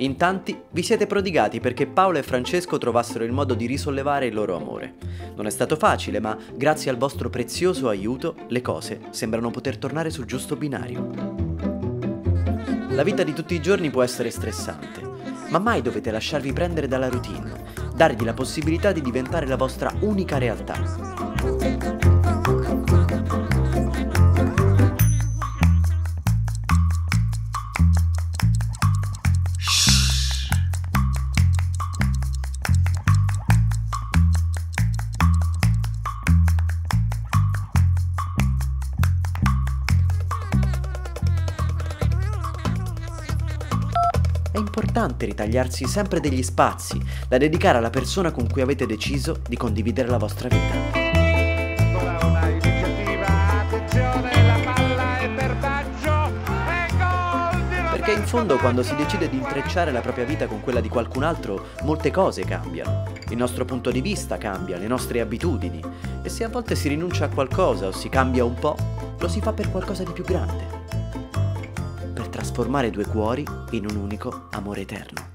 In tanti vi siete prodigati perché Paolo e Francesco trovassero il modo di risollevare il loro amore. Non è stato facile, ma grazie al vostro prezioso aiuto le cose sembrano poter tornare sul giusto binario. La vita di tutti i giorni può essere stressante, ma mai dovete lasciarvi prendere dalla routine, dargli la possibilità di diventare la vostra unica realtà. È importante ritagliarsi sempre degli spazi da dedicare alla persona con cui avete deciso di condividere la vostra vita. Perché in fondo quando si decide di intrecciare la propria vita con quella di qualcun altro, molte cose cambiano. Il nostro punto di vista cambia, le nostre abitudini. E se a volte si rinuncia a qualcosa o si cambia un po', lo si fa per qualcosa di più grande. Trasformare due cuori in un unico amore eterno.